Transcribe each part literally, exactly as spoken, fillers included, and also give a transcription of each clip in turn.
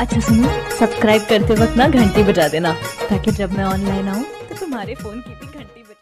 अच्छा सुनो, सब्सक्राइब करते वक्त ना घंटी बजा देना ताकि जब मैं ऑनलाइन आऊँ तो तुम्हारे फोन की भी घंटी बजे।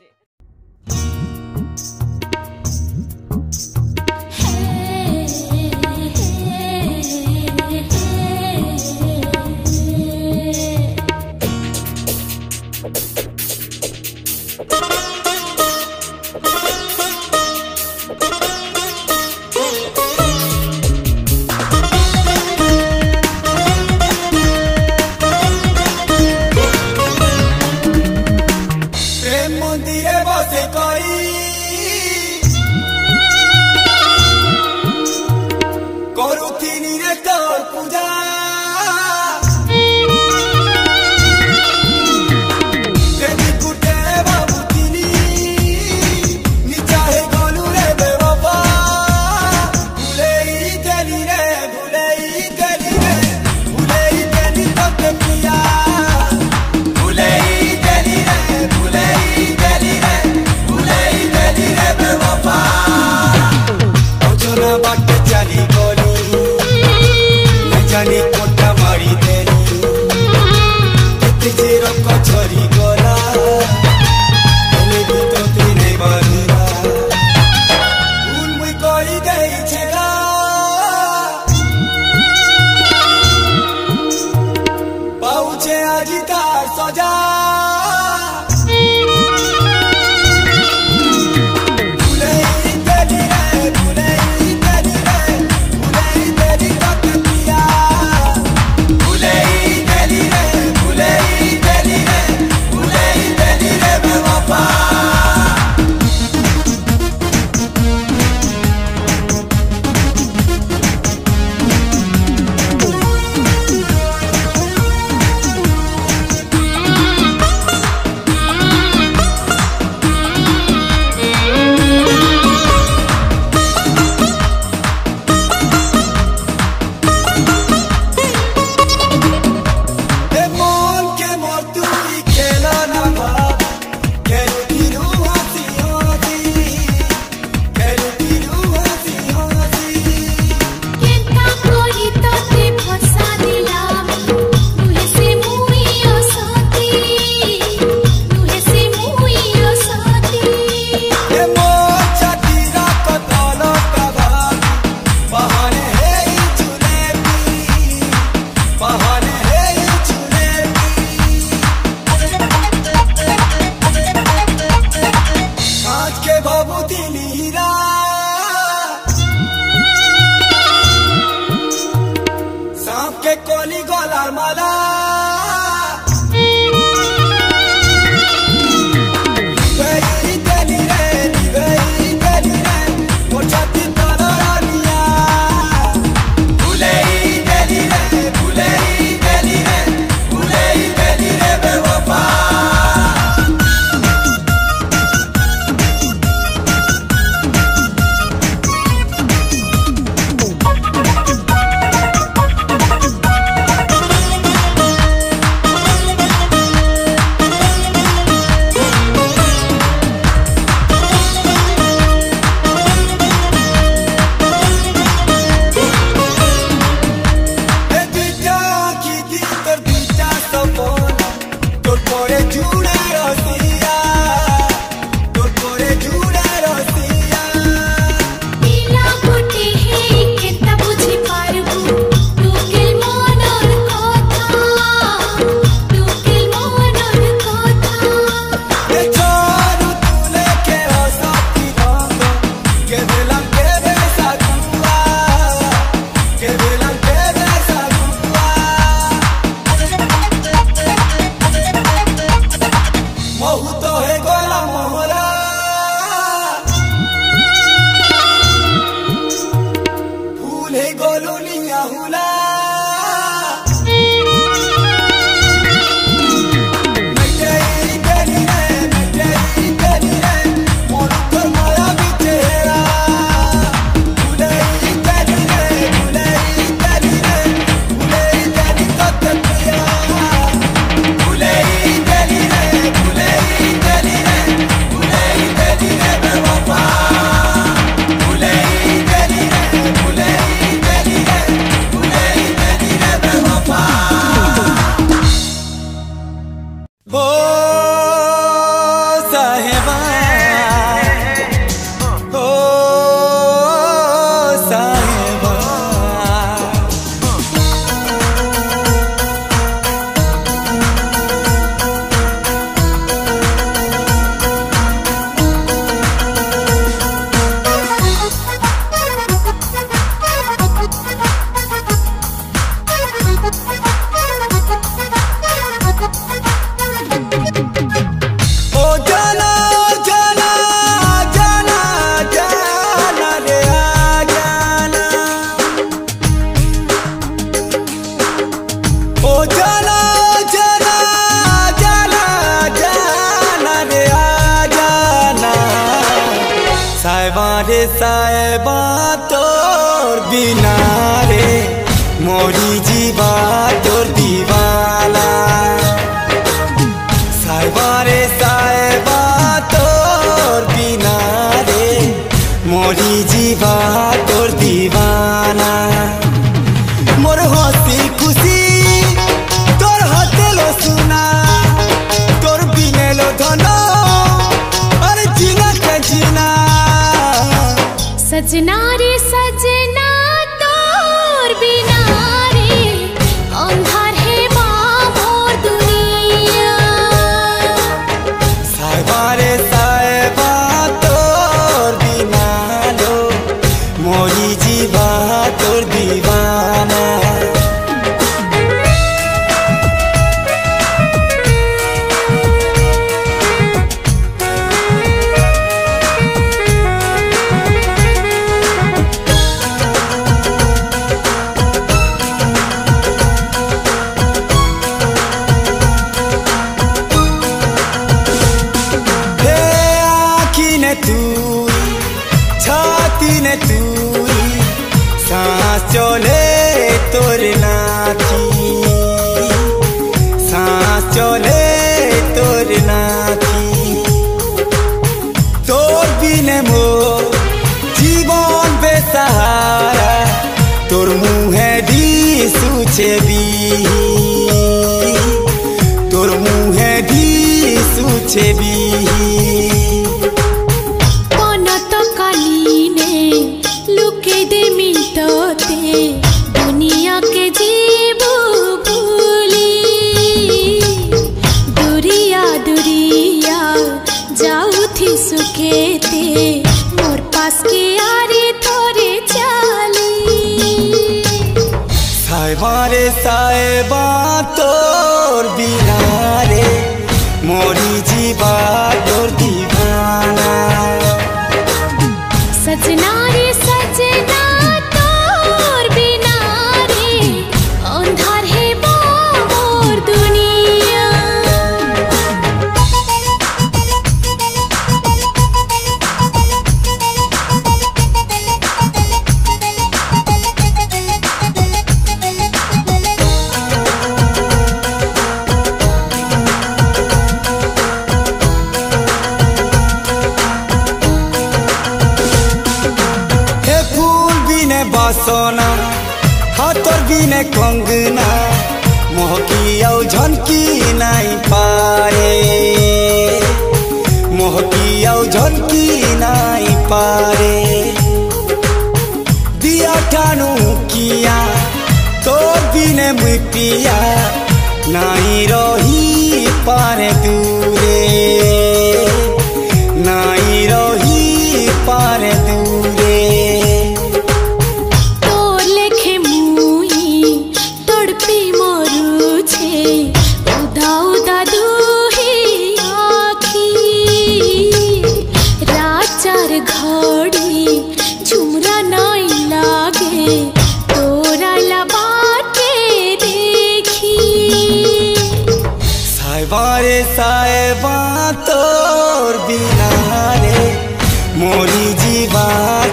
साहेबा तोर बिना रे मोरी जीवा तोर दीवाला। साहेबा रे साहेबा तोर बिना रे मोरी जीवा तोर दीवाना। मोर हसी खुशी तोर हते लो सुना तोर बिने लो धनो और जीना के जीना। सजना रे सजना तोर बिना रे अंधार है बाहोर दुनिया। साहेबा रे साहेबा तोर बिना लो मोरी जीवा तोर दीवाना। छाती ने तुई सांस चले तोरे नाची, सांस चले तोरे नाची। तोर बिने मो जीवन बेसहारा तोर मुहे दी सूचे बीही, तोर मुहे दी सूचे बीही। मोर पास के आरे थोरे चाली। साहेबा रे साहेबा तोर बिना रे मोरी जीवा तोर दीवाना। सजना रे सजना तोर बिना रे अंधार है मोर दुनिया। बासना हाथोर बिने कंगना मोहकी और झनकी नहीं पारे, मोहकी और झनकी नहीं पारे। दिया ठानू किया तोर बिने मिटिया नहीं रही पारे दूरे, नहीं रही पारे दूरे। साहेबा तोर बिना रे मोरी जीवा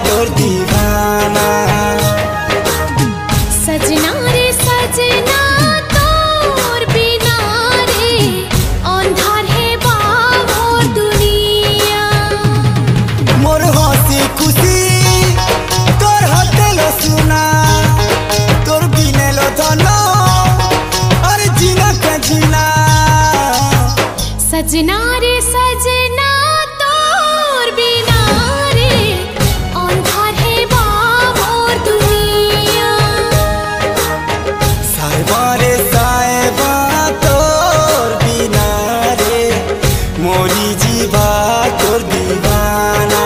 तोर दीवाना। सजना रे सजना तोर बिना रे अंधार है बाहोर दुनिया। मोर हसी खुशी तोर हते लो सुना तोर बिने लो धनो अरे जीना के जीना। सजना रे सजना तोर बिना रे अंधार है बाहोर दुनिया। साहेबा रे साहेबा तोर बिना रे मोरी जीवा तोर दीवाना।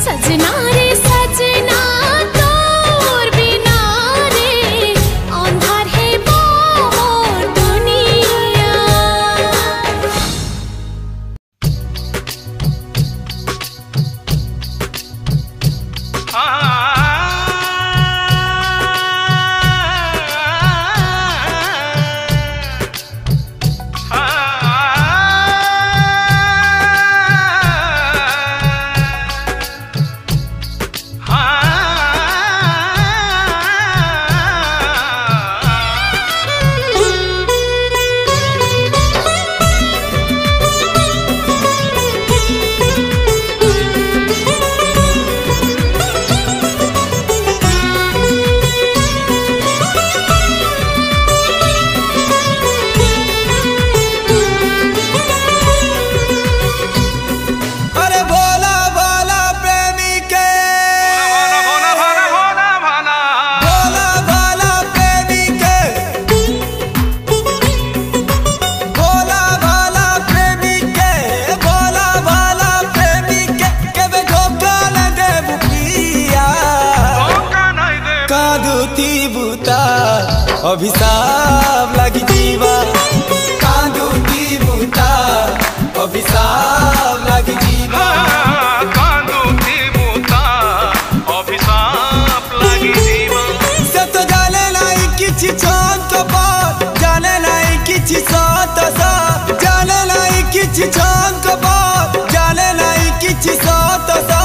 सजना रे सजना तोर बिना रे अंधार है बाहोर दुनिया। Ah अभिशाप लागी जीवा कांदू की बूटा अभिशाप लागी जीवा कांदू की बूटा अभिशाप लागी जीवा सब तो जाने नहीं किसी चांद तो बात जाने नहीं किसी साथ सा जाने नहीं किसी चांद तो बात जाने नहीं किसी साथ सा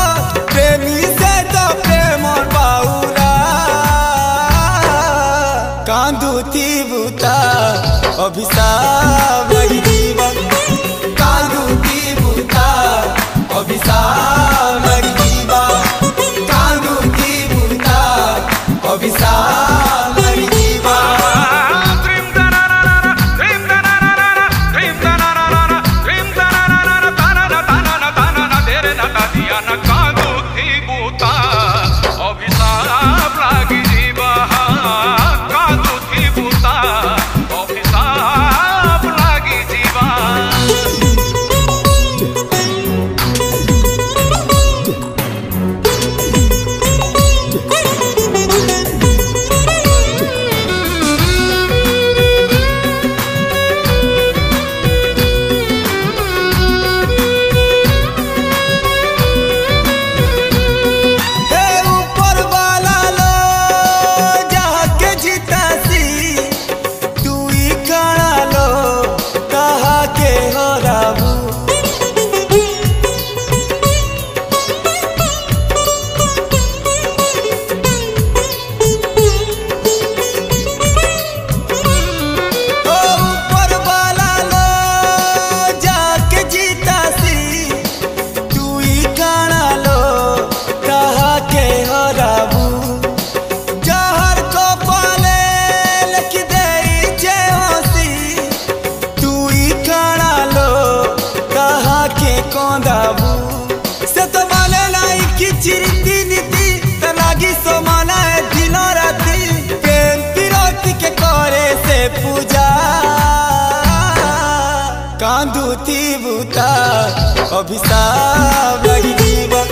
प्रेमी से तो प्रेम और बाहुला कांदू थी बूता अभिशाप लगी जीवा कांदू थी बूता अभिशाप लगी जीवा कांदू थी बूता अभिशाप लगी जीवा क्रीम तनाना क्रीम तनाना क्रीम तनाना क्रीम तनाना तनाना तनाना तनाना तेरे ना तादिया ना कांदू थी बूता अभिशाप लगी जीवा पूजा कांदू थी बूता अभिशाप लगी जीवा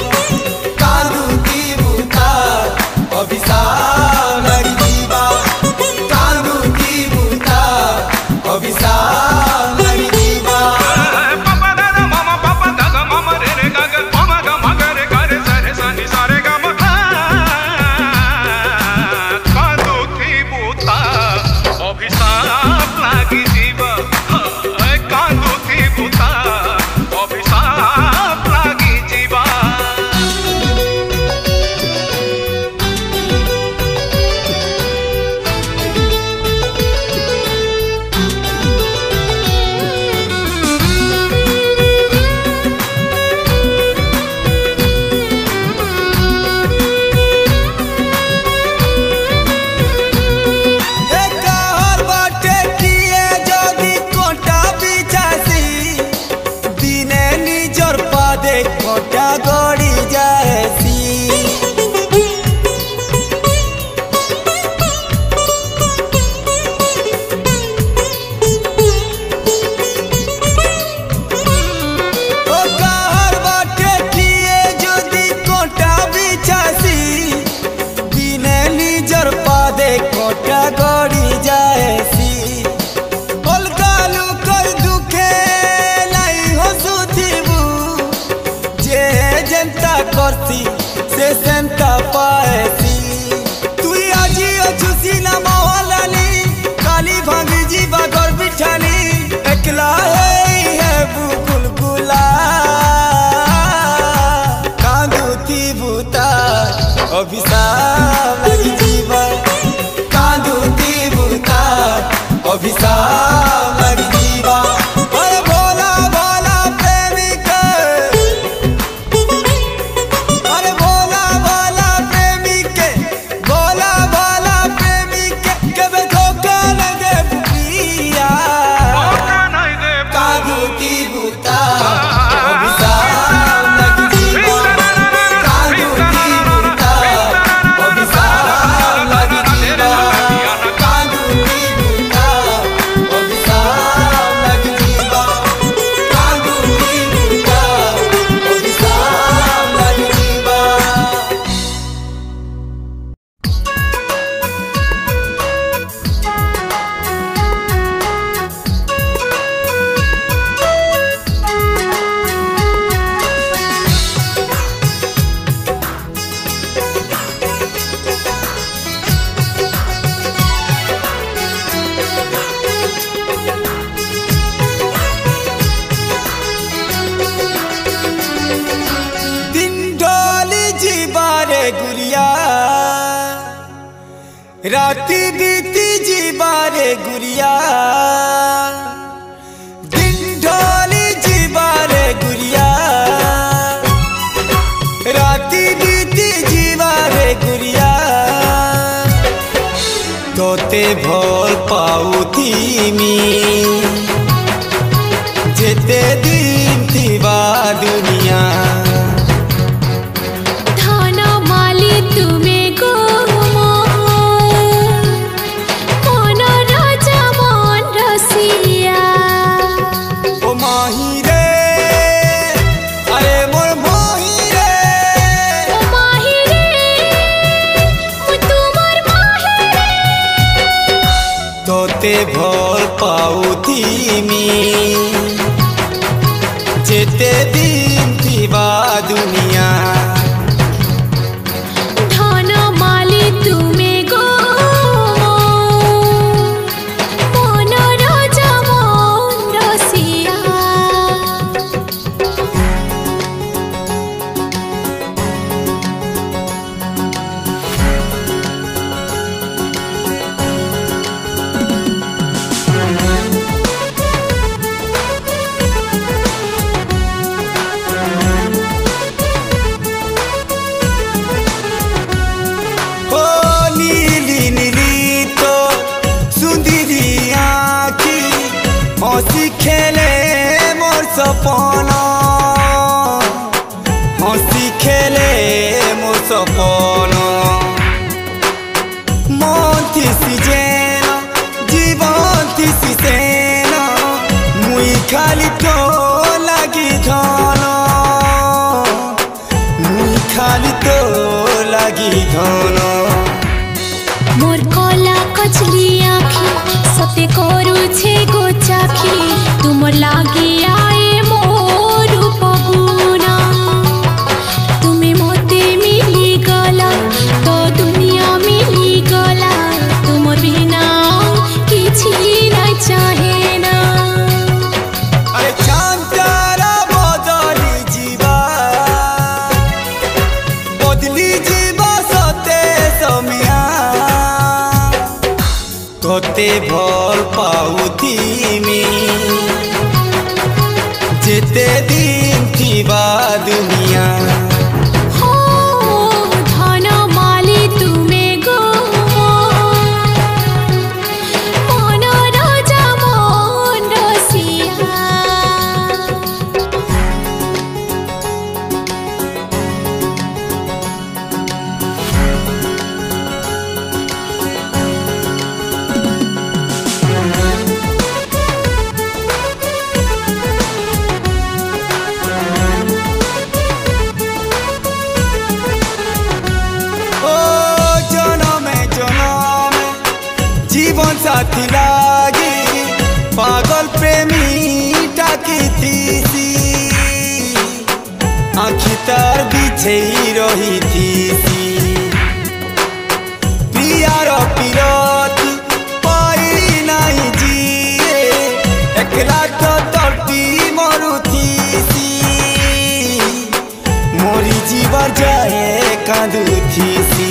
कांदू थी बूता अभिशाप लगी जीवा कांदू थी बूता अभिशाप लगी जीवा पापा दादा मामा पापा दादा मामा रे रे गा गा मामा गा मा गा रे गा रे सा रे सा नी सा रे गा मा कांदू थी बूता अभिशाप लागी जीवा कांदू थी बूता अभिशाप लागी जीवा करती से सेंता पाएती तू आजी अछुसी ना मोहलानी काली भांगी जीवा घर बिठानी एकला है है बुलबुला कांदू थी बूता अभिशाप लगी जीवा कांदू थी बूता अभिशाप लगी जीवा रात बीती जी बारे गुड़िया दिन ढोली जी बारे गुड़िया रात बीती जी बारे गुड़िया तोते भोल पाऊ धीमी जेते दिन थी वा दुनिया तोते भोल पाऊ धीमी जेते दिन थी बा दुनिया खेले मोर सपना हसी खेले मोर सपना मोती सीजेना जीवन तीसना मुई खाली तो लगी धना मुई खाली तो लगी धना मोर कला कचली आँखी सते करू छे गो चाखी तुम लागी आए मोर पबुना तुम्हें मोते मिली गला तो दुनिया मिली गला तुम बिना किसी ना चाहे ना अरे चांद तारा बदली जीवा बदली जीवा सते समिया तोते भोल पाऊ धीमी जेते दिन थी बा दुनिया हो धना माली तुम्हें गो मन राजा मन रसिया जीवन साथी लागी पागल प्रेमी टाकी थी आँखी तार पीछे ही रही थी प्रियार पीरत पाई नहीं जिए एकला तो तड़पी मरू थी मोरी जीवर जाए कांदू थी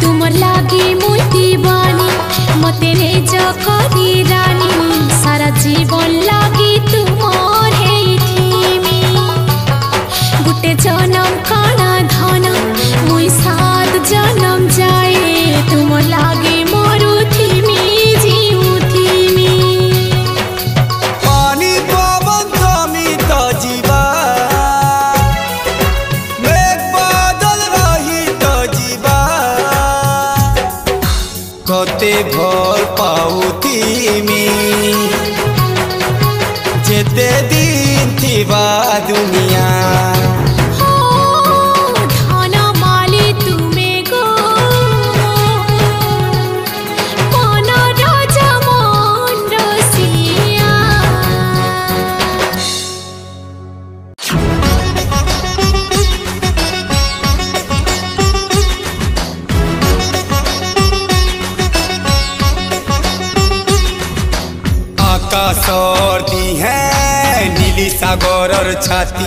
तुम लागी मुई बानी मते ने जखनी रानी सारा जीवन लागी तुमर हे थीमी गुटे जन्म खाना धना मुई सात जन्म जाए तुम लागी मरु थीमी जीव थीमी पानी पवन तमी तो जीवा मेघ बादल रही तो जीवा तोते भोल पाऊ धीमी जेते दिन थी बा दुनिया सर्दी है नीली सागर और छाती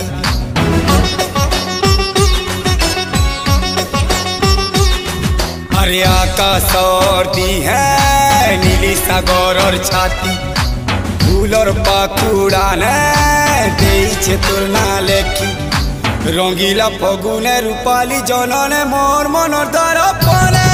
अरे आकाश और दी है नीली सागर और छाती फूल और पाकुड़ा ने देई तुलना लेखी रंगीला फगुने रूपाली जनने मोर मनर द्वारा पने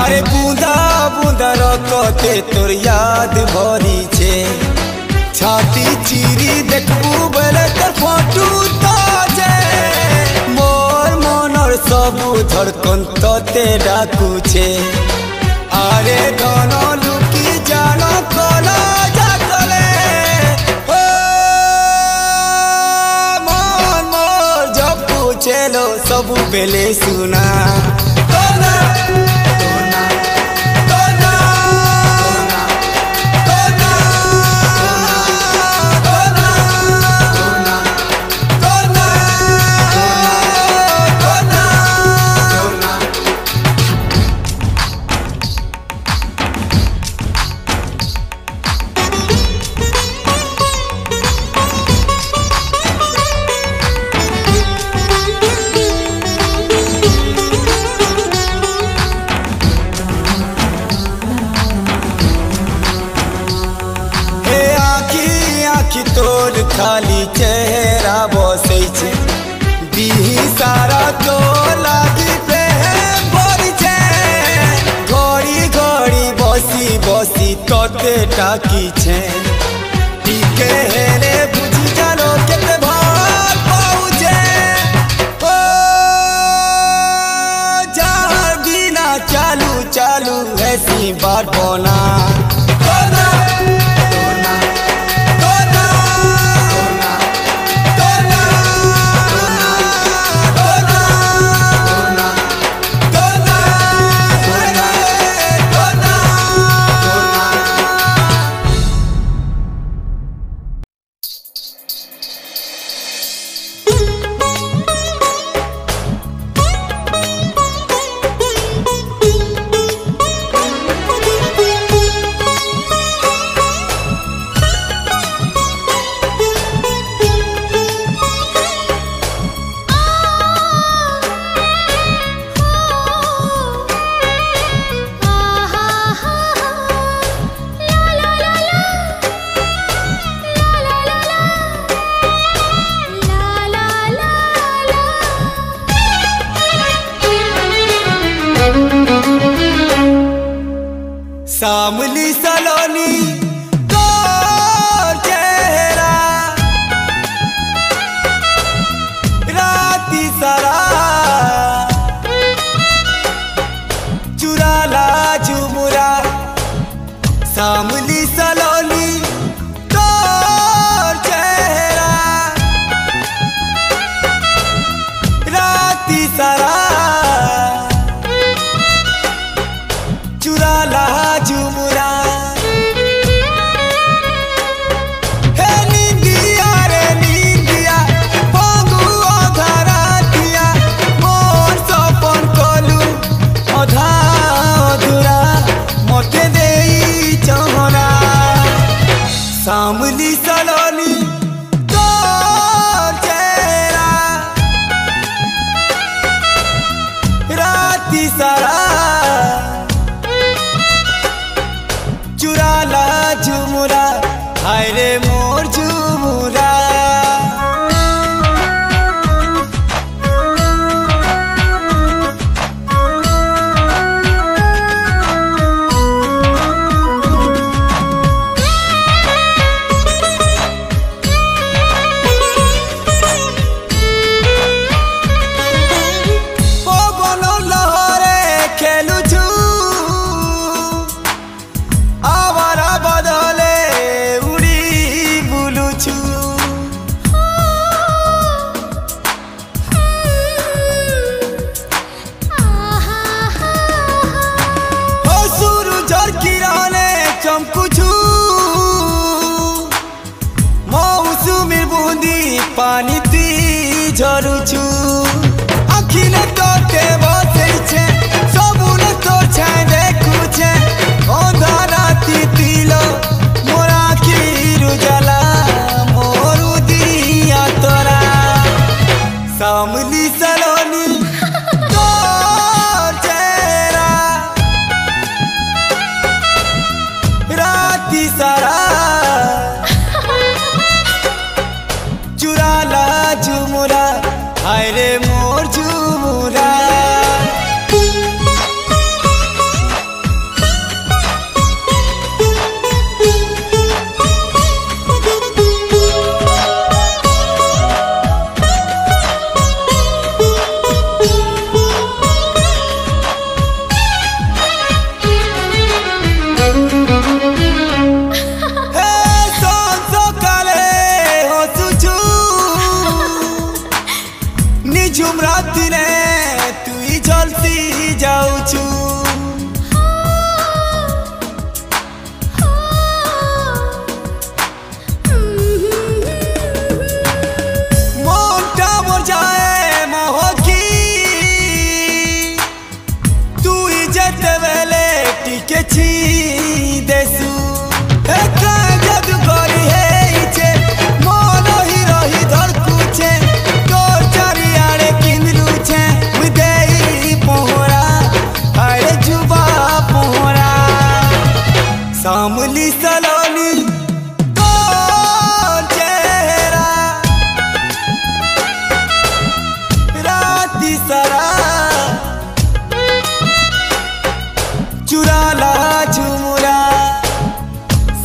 अरे बूंदा बूंदा रखते तोर याद भरी छे छाती चीरी देखू बल कर फोटू ताजे मोर मनर सबू धड़कन ते डाकू छे अरे दोनों लुकी जानो कोला जातले ओ मोर मोर जब पूछेलो सबू बेले सुना तोर खाली चेहरा बसै छे दीही सारा तो लागी बेहे भरी छे घड़ी घड़ी बसी बसी तोते टाकी छे टिके हेरे बुझी जानो केते भार पहुँचे ओ जहाँ बिना चालू चालू ऐसी बात बोना सामली सलोनी तोर चेहरा राती सारा चुराला झुमुरा सामली सलोनी तोर चेहरा राती सारा चुराला झुमुरा हे नींदिया रे नींदिया फगुआ धरा दिया मोर सपन कलू अधा अधूरा मते देई चहरा सामली सलोनी तोर चेहरा राती सारा चुराला झुमुरा हाय रे मोर झुमुरा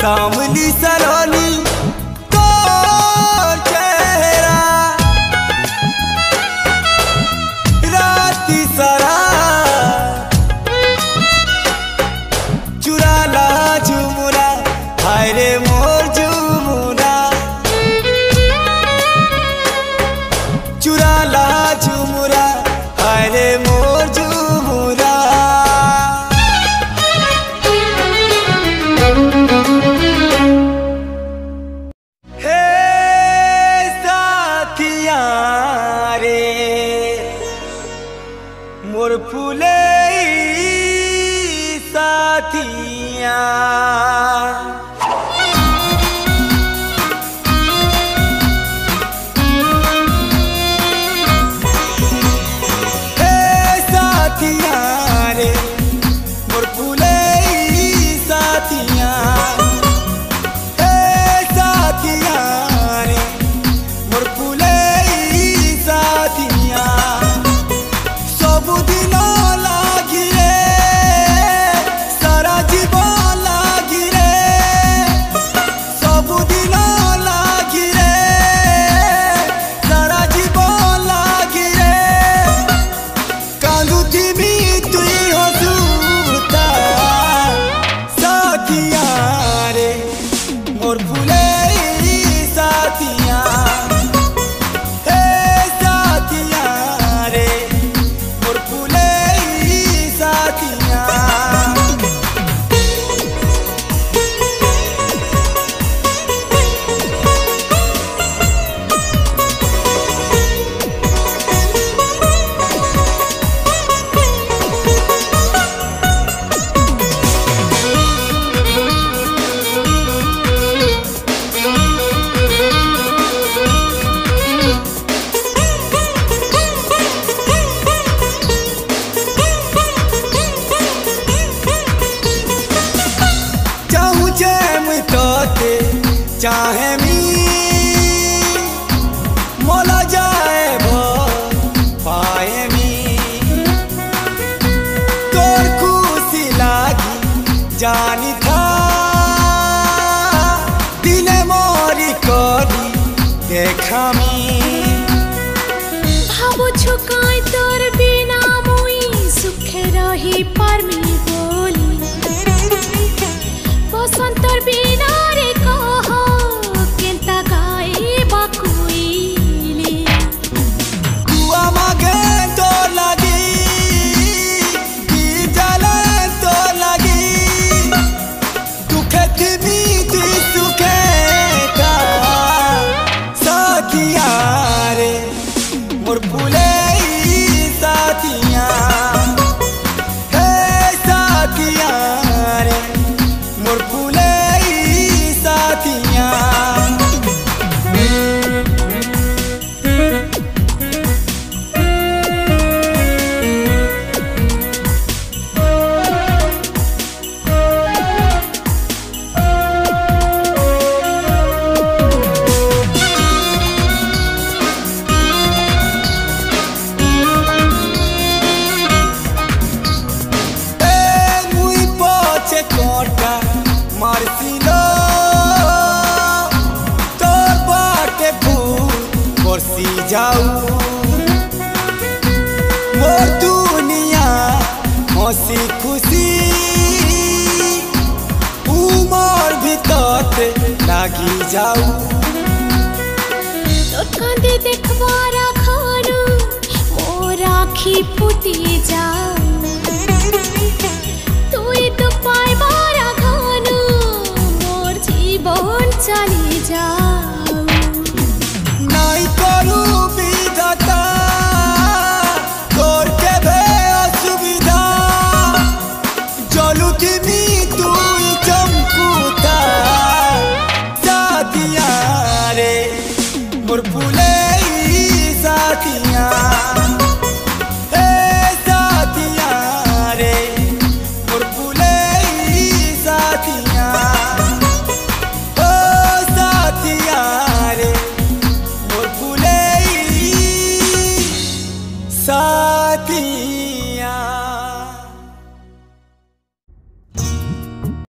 कामली सलोनी तोर चेहरा राती सरा चुराला झुमुरा हाय रे मोर झुमुरा चुराला झुमुरा हाय रे मोर झुमुरा। मोर फूले साथिया साथिया रे मोर फूले साथिया साथिया रे मोर फूले साथिया सबुदिन लागी रे सारा जीवन लागी रे सबुदिन लागी रे सारा जीवन लागी रे कांदुती भी तुई हसूता साथिया रे मोर भूले साथिया चाहे मी मोला जाए भो पाए मी तोर खुशी लागी जानी था दिले मोरी करी देखा मी भावो छुकाई तोर बिना मुई सुख रही पर मी बोली बसंत बिना रे मोर दुनिया हसी खुशी उमर भीतर लागी जाऊ तो कांदे देखवारा खारू ओ राखी पुटी जाऊ तुई तो पाइबारा घानू मोर जीवन चली जाऊ मोर भूले साथिया।